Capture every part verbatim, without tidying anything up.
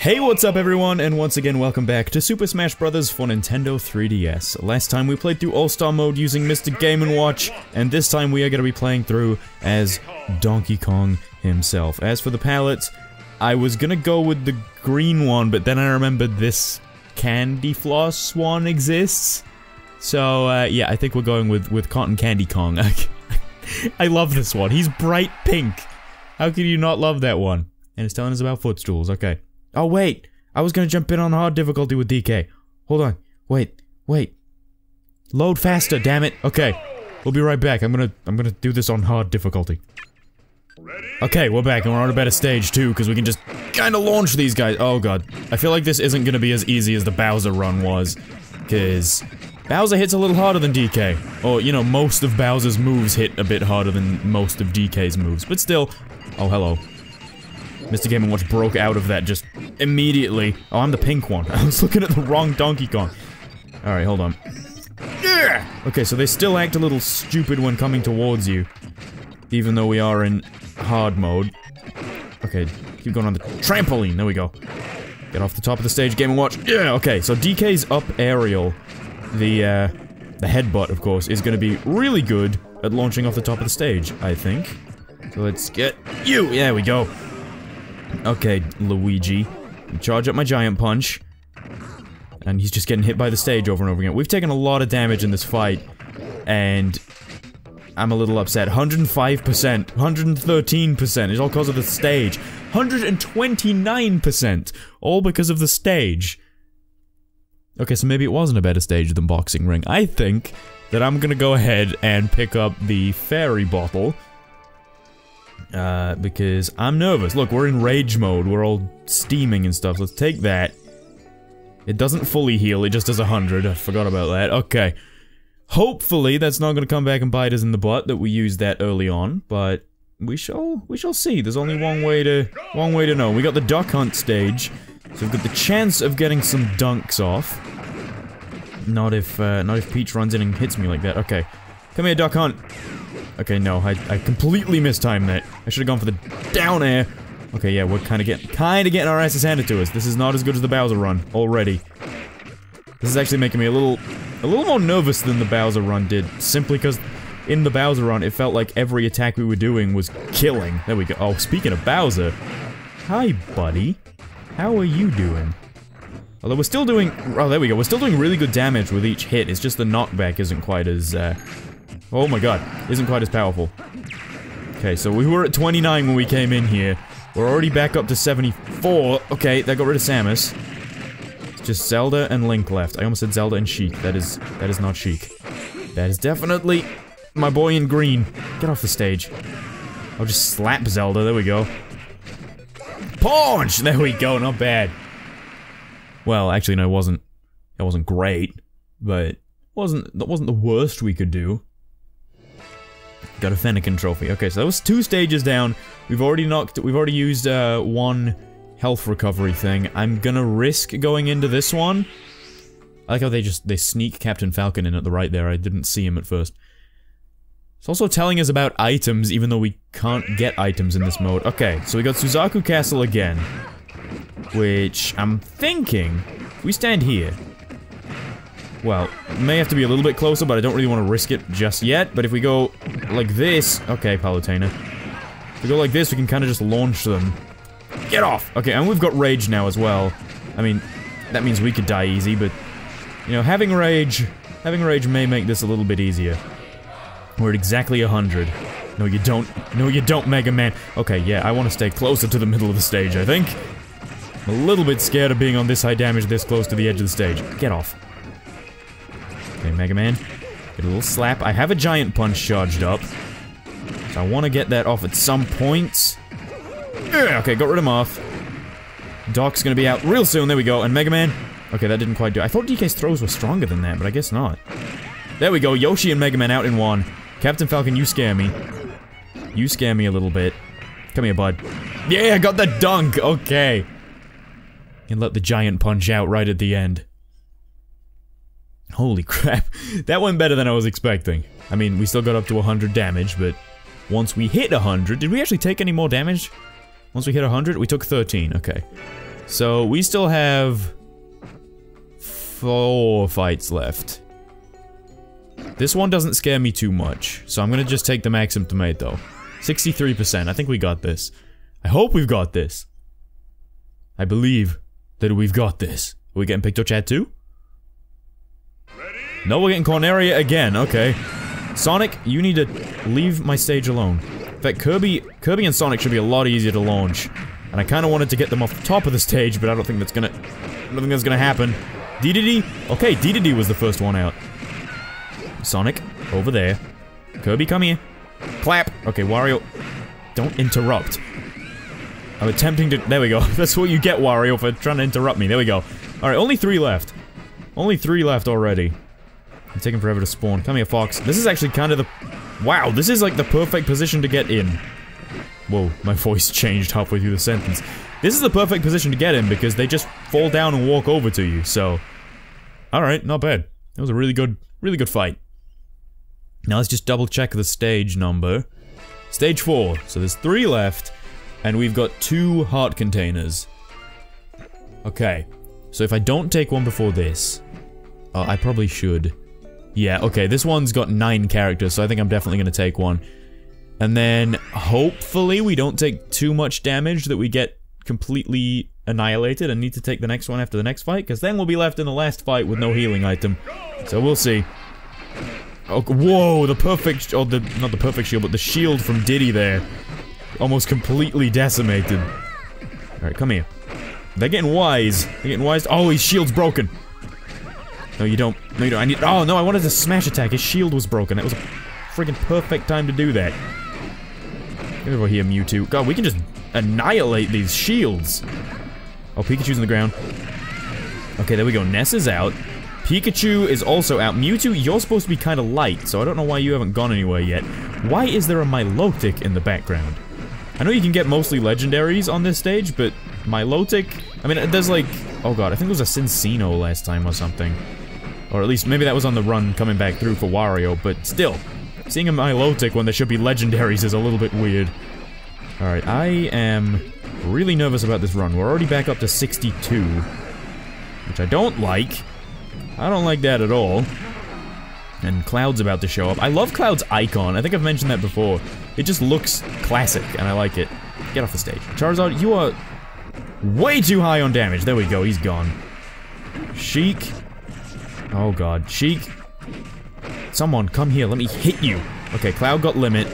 Hey, what's up everyone, and once again welcome back to Super Smash Bros. For Nintendo three D S. Last time we played through All-Star mode using Mystic Game and Watch, and this time we are going to be playing through as Donkey Kong himself. As for the palettes, I was going to go with the green one, but then I remembered this candy floss one exists. So, uh, yeah, I think we're going with, with Cotton Candy Kong. I love this one. He's bright pink. How could you not love that one? And it's telling us about footstools, okay. Oh wait, I was gonna jump in on hard difficulty with D K. Hold on, wait, wait. Load faster, damn it. Okay, we'll be right back. I'm gonna, I'm gonna do this on hard difficulty. Okay, we're back and we're on a better stage too, because we can just kind of launch these guys. Oh god, I feel like this isn't gonna be as easy as the Bowser run was, because Bowser hits a little harder than D K. Or you know, most of Bowser's moves hit a bit harder than most of D K's moves, but still. Oh hello. Mister Game and Watch broke out of that just immediately. Oh, I'm the pink one. I was looking at the wrong Donkey Kong. Alright, hold on. Okay, so they still act a little stupid when coming towards you. Even though we are in hard mode. Okay, keep going on the trampoline. There we go. Get off the top of the stage, Game and Watch. Yeah, okay, so D K's up aerial. The, uh, the headbutt, of course, is going to be really good at launching off the top of the stage, I think. So let's get you. Yeah, there we go. Okay, Luigi. Charge up my Giant Punch. And he's just getting hit by the stage over and over again. We've taken a lot of damage in this fight, and I'm a little upset. one hundred five percent, one hundred thirteen percent, it's all because of the stage. one hundred twenty-nine percent, all because of the stage. Okay, so maybe it wasn't a better stage than Boxing Ring. I think that I'm gonna go ahead and pick up the Fairy Bottle. Uh, because I'm nervous. Look, we're in rage mode. We're all steaming and stuff. Let's take that. It doesn't fully heal. It just does one hundred. I forgot about that. Okay. Hopefully, that's not going to come back and bite us in the butt that we used that early on, but we shall we shall see. There's only one way to one way to know. We got the Duck Hunt stage, so we've got the chance of getting some dunks off. Not if uh, not if Peach runs in and hits me like that. Okay. Come here, Duck Hunt. Okay, no, I, I completely mistimed that. I should've gone for the down air. Okay, yeah, we're kinda getting- kinda getting our asses handed to us. This is not as good as the Bowser run, already. This is actually making me a little- a little more nervous than the Bowser run did, simply because in the Bowser run, it felt like every attack we were doing was killing. There we go. Oh, speaking of Bowser. Hi, buddy. How are you doing? Although we're still doing- oh, there we go. We're still doing really good damage with each hit. It's just the knockback isn't quite as, uh... oh my god, isn't quite as powerful. Okay, so we were at twenty-nine when we came in here. We're already back up to seventy-four. Okay, that got rid of Samus. It's just Zelda and Link left. I almost said Zelda and Sheik. That is, that is not Sheik. That is definitely my boy in green. Get off the stage. I'll just slap Zelda, there we go. Punch! There we go, not bad. Well, actually no, it wasn't. That wasn't great, but it wasn't, that wasn't the worst we could do. Got a Fennekin trophy. Okay, so that was two stages down. We've already knocked- we've already used, uh, one health recovery thing. I'm gonna risk going into this one. I like how they just- they sneak Captain Falcon in at the right there. I didn't see him at first. It's also telling us about items, even though we can't get items in this mode. Okay, so we got Suzaku Castle again. Which, I'm thinking, we stand here. Well, may have to be a little bit closer, but I don't really want to risk it just yet. But if we go like this... okay, Palutena. If we go like this, we can kind of just launch them. Get off! Okay, and we've got Rage now as well. I mean, that means we could die easy, but... you know, having Rage... having Rage may make this a little bit easier. We're at exactly one hundred. No, you don't. No, you don't, Mega Man. Okay, yeah, I want to stay closer to the middle of the stage, I think. I'm a little bit scared of being on this high damage this close to the edge of the stage. Get off. Okay, Mega Man. Get a little slap. I have a Giant Punch charged up. So I want to get that off at some point. Yeah, okay, got rid of him off. Doc's gonna be out real soon, there we go. And Mega Man. Okay, that didn't quite do it. I thought D K's throws were stronger than that, but I guess not. There we go, Yoshi and Mega Man out in one. Captain Falcon, you scare me. You scare me a little bit. Come here, bud. Yeah, I got the dunk! Okay. And let the Giant Punch out right at the end. Holy crap, that went better than I was expecting. I mean, we still got up to one hundred damage, but once we hit one hundred, did we actually take any more damage? Once we hit one hundred, we took thirteen, okay. So we still have four fights left. This one doesn't scare me too much, so I'm gonna just take the Maxim Tomato. sixty-three percent, I think we got this. I hope we've got this. I believe that we've got this. Are we getting PictoChat too? Ready? No, we're getting Corneria again, okay. Sonic, you need to leave my stage alone. In fact, Kirby, Kirby and Sonic should be a lot easier to launch. And I kinda wanted to get them off the top of the stage, but I don't think that's gonna- I don't think that's gonna happen. Dedede? Okay, Dedede was the first one out. Sonic, over there. Kirby, come here. Clap! Okay, Wario, don't interrupt. I'm attempting to- there we go. That's what you get, Wario, for trying to interrupt me. There we go. Alright, only three left. Only three left already. I'm taking forever to spawn. Come here, Fox. This is actually kind of the- wow, this is like the perfect position to get in. Whoa, my voice changed halfway through the sentence. This is the perfect position to get in because they just fall down and walk over to you, so... alright, not bad. That was a really good, really good fight. Now let's just double check the stage number. Stage four. So there's three left, and we've got two heart containers. Okay. So if I don't take one before this... Uh, I probably should. Yeah, okay, this one's got nine characters, so I think I'm definitely gonna take one. And then, hopefully, we don't take too much damage that we get completely annihilated and need to take the next one after the next fight, because then we'll be left in the last fight with no healing item. So we'll see. Oh, whoa, the perfect- or the- not the perfect shield, but the shield from Diddy there. Almost completely decimated. Alright, come here. They're getting wise. They're getting wise- oh, his shield's broken! No, you don't. No, you don't. I need- oh, no, I wanted to smash attack. His shield was broken. That was a friggin' perfect time to do that. Get over here, Mewtwo. God, we can just annihilate these shields. Oh, Pikachu's on the ground. Okay, there we go. Ness is out. Pikachu is also out. Mewtwo, you're supposed to be kind of light, so I don't know why you haven't gone anywhere yet. Why is there a Milotic in the background? I know you can get mostly legendaries on this stage, but Milotic... I mean, there's like... oh god, I think it was a Cincino last time or something. Or at least, maybe that was on the run coming back through for Wario, but still. Seeing a Milotic when there should be legendaries is a little bit weird. Alright, I am really nervous about this run. We're already back up to sixty-two. Which I don't like. I don't like that at all. And Cloud's about to show up. I love Cloud's icon. I think I've mentioned that before. It just looks classic, and I like it. Get off the stage. Charizard, you are way too high on damage. There we go, he's gone. Sheik. Oh god, Sheik. Someone, come here, let me hit you. Okay, Cloud got limit.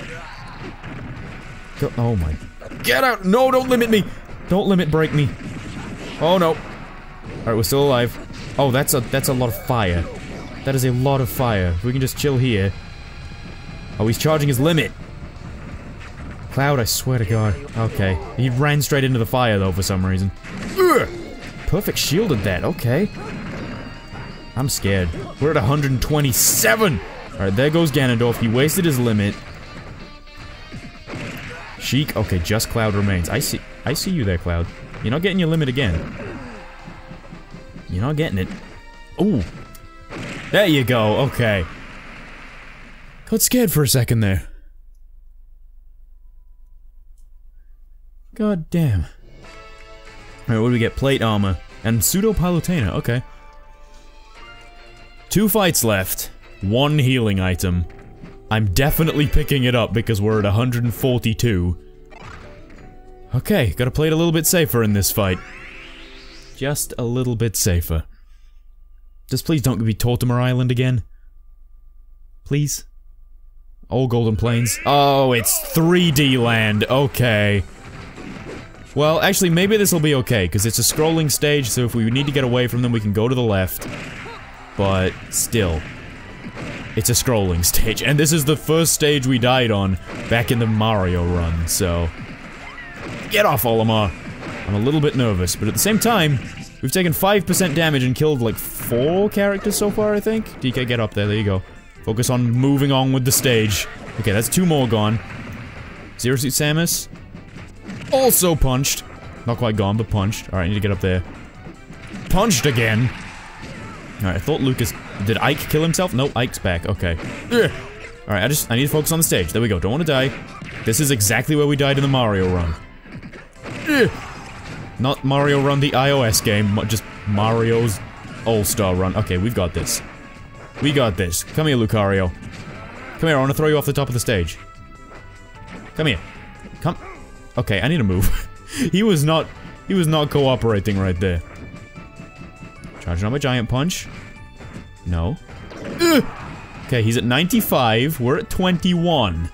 Go oh my... get out! No, don't limit me! Don't limit break me. Oh no. Alright, we're still alive. Oh, that's a- that's a lot of fire. That is a lot of fire. If we can just chill here. Oh, he's charging his limit. Cloud, I swear to god. Okay. He ran straight into the fire though for some reason. Ugh! Perfect shielded that, okay. I'm scared. We're at one hundred twenty-seven! Alright, there goes Ganondorf. He wasted his limit. Sheik. Okay, just Cloud remains. I see- I see you there, Cloud. You're not getting your limit again. You're not getting it. Ooh. There you go, okay. Got scared for a second there. God damn. Alright, what do we get? Plate armor. And pseudo Palutena, okay. Two fights left, one healing item. I'm definitely picking it up because we're at one hundred forty-two. Okay, gotta play it a little bit safer in this fight. Just a little bit safer. Just please don't be Tortimer Island again. Please? Old Golden Plains. Oh, it's three D land, okay. Well, actually, maybe this will be okay, because it's a scrolling stage, so if we need to get away from them, we can go to the left. But still, it's a scrolling stage, and this is the first stage we died on back in the Mario run, so... get off, Olimar! I'm a little bit nervous, but at the same time, we've taken five percent damage and killed like four characters so far, I think? D K, get up there, there you go. Focus on moving on with the stage. Okay, that's two more gone. Zero Suit Samus, also punched. Not quite gone, but punched. Alright, I need to get up there. Punched again! Alright, I thought Lucas- did Ike kill himself? No, Ike's back, okay. Alright, I just- I need to focus on the stage. There we go, don't want to die. This is exactly where we died in the Mario run. Ugh. Not Mario Run, the iOS game, just Mario's All-Star Run. Okay, we've got this. We got this. Come here, Lucario. Come here, I want to throw you off the top of the stage. Come here. Come. Okay, I need to move. He was not- he was not cooperating right there. Charging on my Giant Punch. No. Ugh! Okay, he's at ninety-five, we're at twenty-one.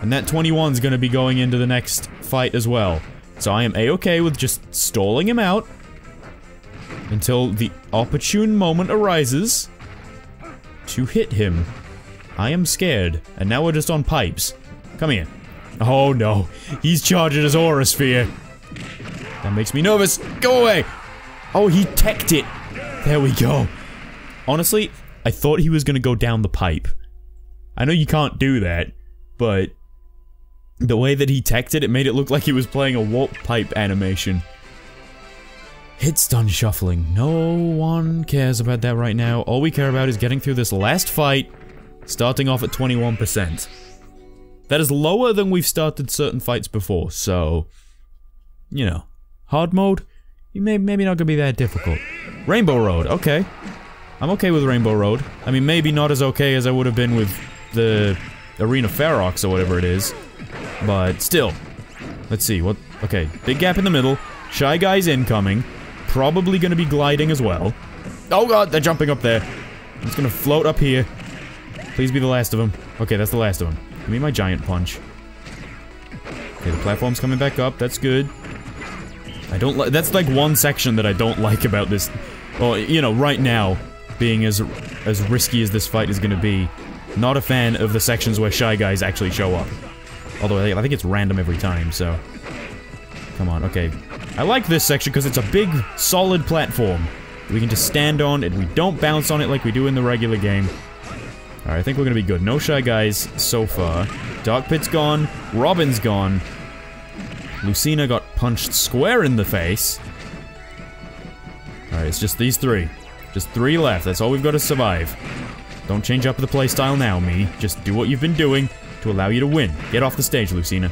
And that twenty-one's gonna be going into the next fight as well. So I am A-okay with just stalling him out until the opportune moment arises to hit him. I am scared, and now we're just on pipes. Come here. Oh no, he's charging his Aura Sphere. That makes me nervous. Go away! Oh, he teched it. There we go. Honestly, I thought he was gonna go down the pipe. I know you can't do that, but the way that he teched it, it made it look like he was playing a warp pipe animation. Hit stun shuffling. No one cares about that right now. All we care about is getting through this last fight, starting off at twenty-one percent. That is lower than we've started certain fights before, so... You know. Hard mode? May, maybe not gonna be that difficult. Rainbow Road, okay. I'm okay with Rainbow Road. I mean, maybe not as okay as I would have been with the... Arena Ferox or whatever it is. But still. Let's see, what... Okay, big gap in the middle. Shy Guy's incoming. Probably gonna be gliding as well. Oh god, they're jumping up there. I'm just gonna float up here. Please be the last of them. Okay, that's the last of them. Give me my Giant Punch. Okay, the platform's coming back up, that's good. I don't like... That's like one section that I don't like about this... Well, you know, right now, being as as risky as this fight is gonna be, not a fan of the sections where Shy Guys actually show up. Although, I think it's random every time, so... Come on, okay. I like this section because it's a big, solid platform. We can just stand on, and we don't bounce on it like we do in the regular game. Alright, I think we're gonna be good. No Shy Guys so far. Dark Pit's gone. Robin's gone. Lucina got punched square in the face. Alright, it's just these three. Just three left. That's all we've got to survive. Don't change up the playstyle now, me. Just do what you've been doing to allow you to win. Get off the stage, Lucina.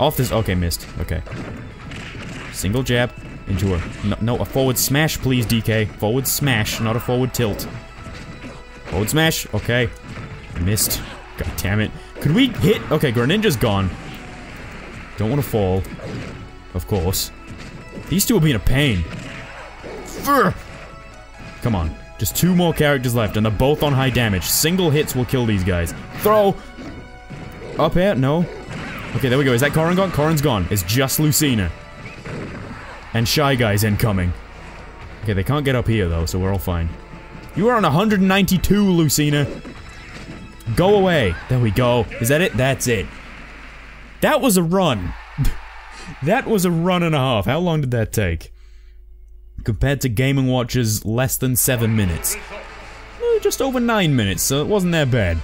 Off this- okay, missed. Okay. Single jab into a- no, no, a forward smash, please, D K. Forward smash, not a forward tilt. Forward smash, okay. Missed. God damn it. Could we hit? Okay, Greninja's gone. Don't want to fall. Of course. These two are being a pain. Urgh. Come on. Just two more characters left, and they're both on high damage. Single hits will kill these guys. Throw! Up air? No. Okay, there we go. Is that Corrin gone? Corrin's gone. It's just Lucina. And Shy Guy's incoming. Okay, they can't get up here, though, so we're all fine. You are on one hundred ninety-two, Lucina. Go away. There we go. Is that it? That's it. That was a run. That was a run and a half. How long did that take? Compared to Game and Watch's less than seven minutes. Eh, just over nine minutes, so it wasn't that bad.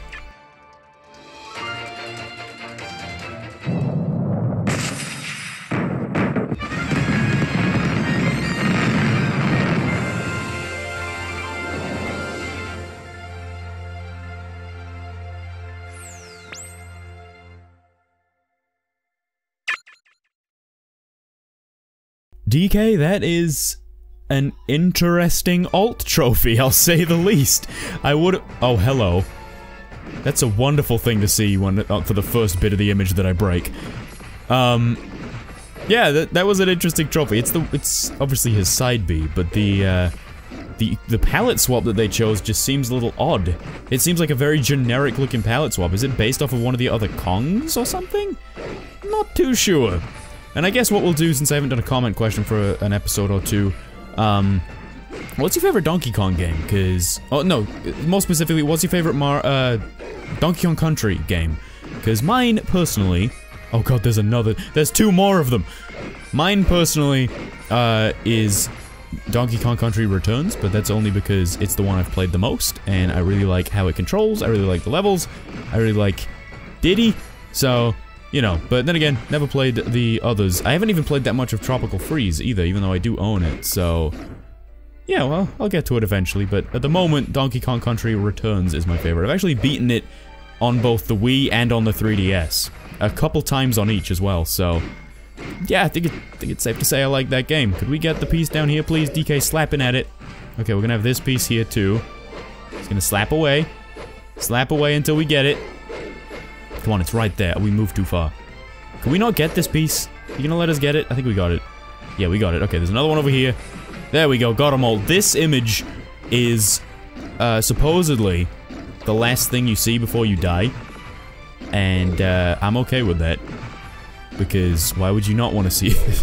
D K, that is an interesting alt trophy, I'll say the least. I would- oh, hello. That's a wonderful thing to see when- oh, for the first bit of the image that I break. Um, yeah, that, that was an interesting trophy. It's the- it's obviously his side B, but the, uh, the- the palette swap that they chose just seems a little odd. It seems like a very generic looking palette swap. Is it based off of one of the other Kongs or something? Not too sure. And I guess what we'll do, since I haven't done a comment question for a, an episode or two, um... what's your favorite Donkey Kong game? Cause... oh, no, more specifically, what's your favorite Mar- uh... Donkey Kong Country game? Cause mine, personally... oh god, there's another- there's two more of them! Mine, personally, uh, is... Donkey Kong Country Returns, but that's only because it's the one I've played the most, and I really like how it controls, I really like the levels, I really like... Diddy, so... you know, but then again, never played the others. I haven't even played that much of Tropical Freeze either, even though I do own it, so... yeah, well, I'll get to it eventually, but at the moment, Donkey Kong Country Returns is my favorite. I've actually beaten it on both the Wii and on the three D S. A couple times on each as well, so... yeah, I think, it, I think it's safe to say I like that game. Could we get the piece down here, please? D K slapping at it. Okay, we're gonna have this piece here, too. It's gonna slap away. Slap away until we get it. Come on, it's right there. We moved too far. Can we not get this piece? You gonna let us get it? I think we got it. Yeah, we got it. Okay, there's another one over here. There we go. Got them all. This image is uh, supposedly the last thing you see before you die. And uh, I'm okay with that. Because why would you not want to see this?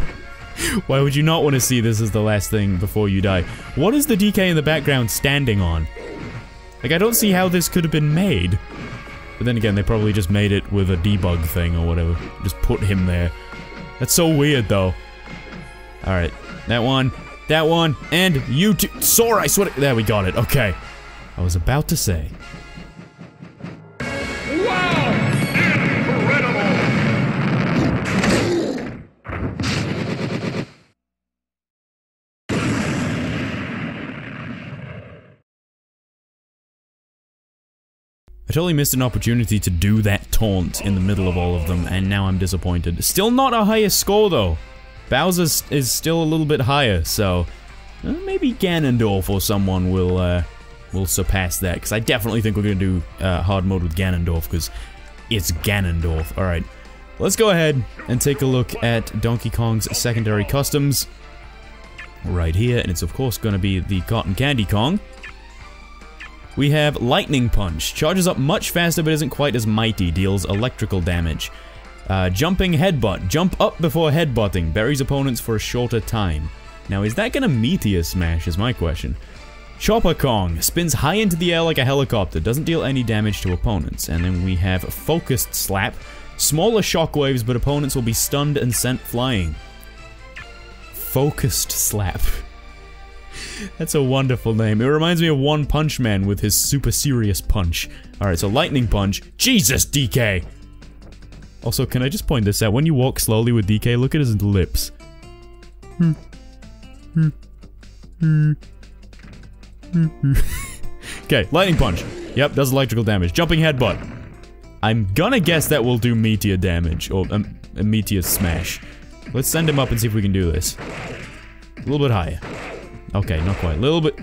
Why would you not want to see this as the last thing before you die? What is the D K in the background standing on? Like, I don't see how this could have been made. But then again, they probably just made it with a debug thing or whatever. Just put him there. That's so weird, though. Alright. That one. That one. And you too. Sora, I swear to- There, we got it. Okay. I was about to say. I totally missed an opportunity to do that taunt in the middle of all of them, and now I'm disappointed. Still not a higher score, though. Bowser is still a little bit higher, so uh, maybe Ganondorf or someone will uh, will surpass that, because I definitely think we're going to do uh, hard mode with Ganondorf, because it's Ganondorf. Alright, let's go ahead and take a look at Donkey Kong's secondary customs right here, and it's of course going to be the Cotton Candy Kong. We have Lightning Punch. Charges up much faster but isn't quite as mighty. Deals electrical damage. Uh, jumping Headbutt. Jump up before headbutting. Buries opponents for a shorter time. Now, is that gonna Meteor Smash is my question. Chopper Kong. Spins high into the air like a helicopter. Doesn't deal any damage to opponents. And then we have Focused Slap. Smaller shockwaves but opponents will be stunned and sent flying. Focused Slap. That's a wonderful name. It reminds me of One Punch Man with his super serious punch. Alright, so Lightning Punch. Jesus, D K! Also, can I just point this out? When you walk slowly with D K, look at his lips. Hmm. Hmm. Hmm. Hmm. Okay, Lightning Punch. Yep, does electrical damage. Jumping Headbutt. I'm gonna guess that will do Meteor damage, or um, a Meteor Smash. Let's send him up and see if we can do this. A little bit higher. Okay, not quite. A little bit.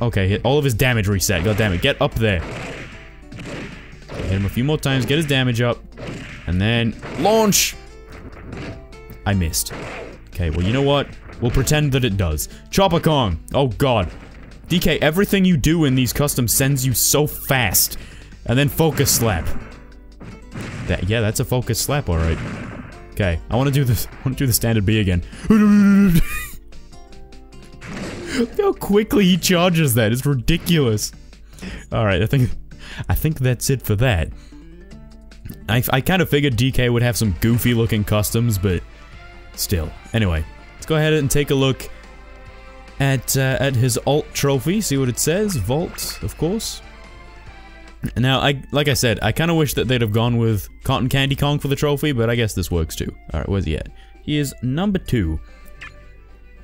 Okay, all of his damage reset. God damn it. Get up there. Hit him a few more times. Get his damage up. And then launch. I missed. Okay, well, you know what? We'll pretend that it does. Chopper Kong. Oh, God. D K, everything you do in these customs sends you so fast. And then Focus Slap. That, yeah, that's a Focus Slap, all right. Okay, I want to do this. I want to do the standard B again. Look how quickly he charges that, it's ridiculous. Alright, I think I think that's it for that. I, I kind of figured D K would have some goofy looking customs, but still. Anyway, let's go ahead and take a look at, uh, at his alt trophy, see what it says. Vault, of course. Now, I like I said, I kind of wish that they'd have gone with Cotton Candy Kong for the trophy, but I guess this works too. Alright, where's he at? He is number two.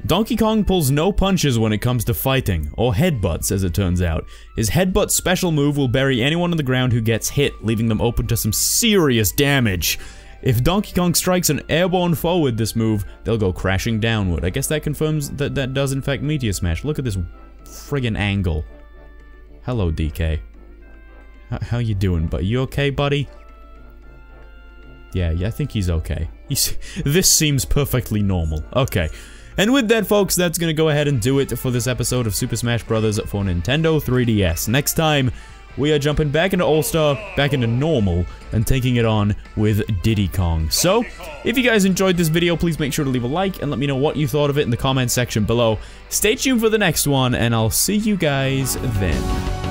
Donkey Kong pulls no punches when it comes to fighting, or headbutts as it turns out. His headbutt special move will bury anyone on the ground who gets hit, leaving them open to some serious damage. If Donkey Kong strikes an airborne foe with this move, they'll go crashing downward. I guess that confirms that that does in fact Meteor Smash. Look at this friggin' angle. Hello, D K. H- how you doing, buddy? You okay, buddy? Yeah, yeah, I think he's okay. He's this seems perfectly normal. Okay. And with that, folks, that's going to go ahead and do it for this episode of Super Smash Bros. For Nintendo three D S. Next time, we are jumping back into All-Star, back into normal, and taking it on with Diddy Kong. So, if you guys enjoyed this video, please make sure to leave a like and let me know what you thought of it in the comment section below. Stay tuned for the next one, and I'll see you guys then.